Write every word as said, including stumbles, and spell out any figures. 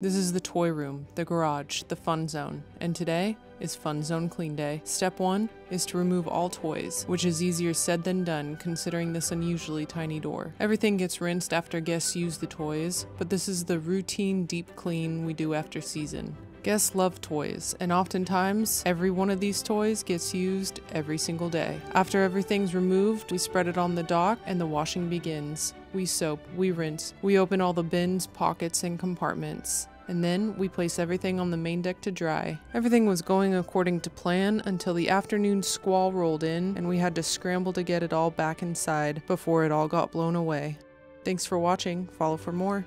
This is the toy room, the garage, the fun zone, and today is Fun Zone Clean Day. Step one is to remove all toys, which is easier said than done considering this unusually tiny door. Everything gets rinsed after guests use the toys, but this is the routine deep clean we do after season. Guests love toys, and oftentimes, every one of these toys gets used every single day. After everything's removed, we spread it on the dock, and the washing begins. We soap, we rinse, we open all the bins, pockets, and compartments. And then we place everything on the main deck to dry. Everything was going according to plan until the afternoon squall rolled in, and we had to scramble to get it all back inside before it all got blown away. Thanks for watching. Follow for more.